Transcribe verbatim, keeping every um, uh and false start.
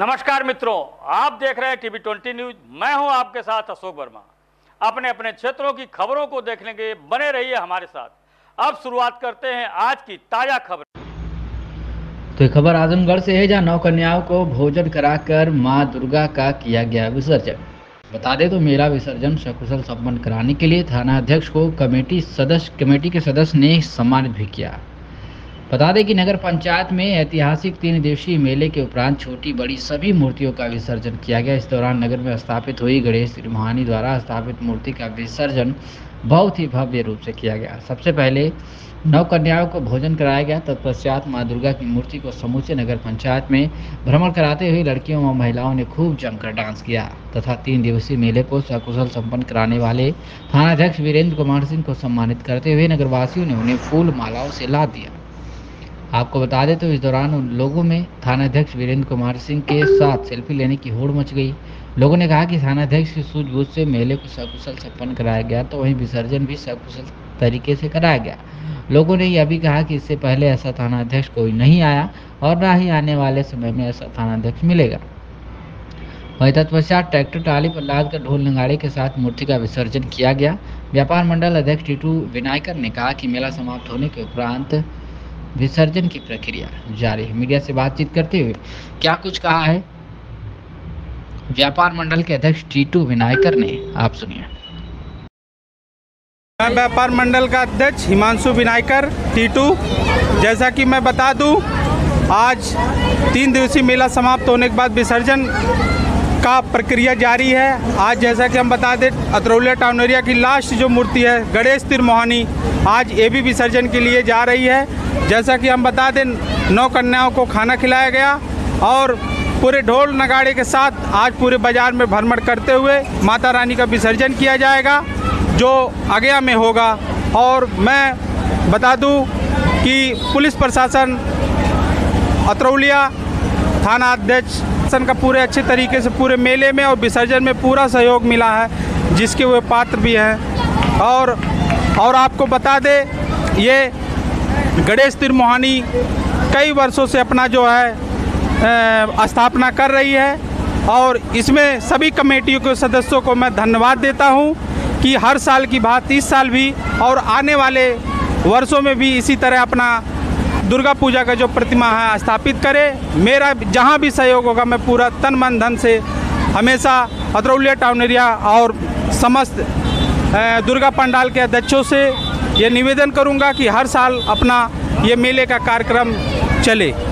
नमस्कार मित्रों, आप देख रहे हैं टीवी ट्वेंटी न्यूज। मैं हूं आपके साथ अशोक वर्मा। अपने अपने क्षेत्रों की खबरों को देखने के लिए बने रहिए हमारे साथ। अब शुरुआत करते हैं आज की ताजा खबर। तो खबर आजमगढ़ से है, जहां नौ कन्याओं को भोजन कराकर मां दुर्गा का किया गया विसर्जन। बता दें तो मेला विसर्जन सकुशल सम्पन्न कराने के लिए थाना अध्यक्ष को कमेटी सदस्य कमेटी के सदस्य ने सम्मानित भी किया। बता दें कि नगर पंचायत में ऐतिहासिक तीन दिवसीय मेले के उपरांत छोटी बड़ी सभी मूर्तियों का विसर्जन किया गया। इस दौरान नगर में स्थापित हुई गणेश त्रिमुहानी द्वारा स्थापित मूर्ति का विसर्जन बहुत ही भव्य रूप से किया गया। सबसे पहले नौ कन्याओं को भोजन कराया गया, तत्पश्चात मां दुर्गा की मूर्ति को समूचे नगर पंचायत में भ्रमण कराते हुए लड़कियों व महिलाओं ने खूब जमकर डांस किया तथा तीन दिवसीय मेले को सकुशल संपन्न कराने वाले थानाध्यक्ष वीरेंद्र कुमार सिंह को सम्मानित करते हुए नगरवासियों ने उन्हें फूल मालाओं से लाद दिया। आपको बता दें तो इस दौरान उन लोगों में थानाध्यक्ष वीरेंद्र कुमार सिंह के साथ सेल्फी लेने की होड़ मच गई। लोगों ने कहा कि थानाध्यक्ष की सूझबूझ से मेले को सकुशल संपन्न कराया गया, तो वहीं विसर्जन भी सकुशल तरीके से कराया गया। लोगों ने यह भी कहा कि इससे पहले ऐसा थानाध्यक्ष कोई नहीं आया और ना ही आने वाले समय में ऐसा थानाध्यक्ष मिलेगा। वहीं तत्पश्चात ट्रैक्टर ट्राली पर लाद कर ढोल नगाड़े के साथ मूर्ति का विसर्जन किया गया। व्यापार मंडल अध्यक्ष टीटू विनायकर ने कहा कि मेला समाप्त होने के उपरांत विसर्जन की प्रक्रिया जारी है। मीडिया से बातचीत करते हुए क्या कुछ कहा है व्यापार मंडल के अध्यक्ष टीटू विनायकर ने, आप सुनिए। मैं व्यापार मंडल का अध्यक्ष हिमांशु विनायकर टीटू, जैसा कि मैं बता दूं, आज तीन दिवसीय मेला समाप्त होने के बाद विसर्जन का प्रक्रिया जारी है। आज जैसा कि हम बता दें, अतरौलिया टाउन एरिया की लास्ट जो मूर्ति है गणेश त्रिमुहानी, आज ये भी विसर्जन के लिए जा रही है। जैसा कि हम बता दें, नौ कन्याओं को खाना खिलाया गया और पूरे ढोल नगाड़े के साथ आज पूरे बाजार में भ्रमण करते हुए माता रानी का विसर्जन किया जाएगा, जो अगया में होगा। और मैं बता दूं कि पुलिस प्रशासन, अतरौलिया थाना अध्यक्ष का पूरे अच्छे तरीके से पूरे मेले में और विसर्जन में पूरा सहयोग मिला है, जिसके वे पात्र भी हैं। और और आपको बता दे, ये गणेश त्रिमुहानी कई वर्षों से अपना जो है स्थापना कर रही है, और इसमें सभी कमेटियों के सदस्यों को मैं धन्यवाद देता हूं कि हर साल की बात इस साल भी और आने वाले वर्षों में भी इसी तरह अपना दुर्गा पूजा का जो प्रतिमा है स्थापित करें। मेरा जहां भी सहयोग होगा, मैं पूरा तन मन धन से हमेशा अतरौलिया टाउन एरिया और समस्त दुर्गा पंडाल के अध्यक्षों से ये निवेदन करूंगा कि हर साल अपना ये मेले का कार्यक्रम चले।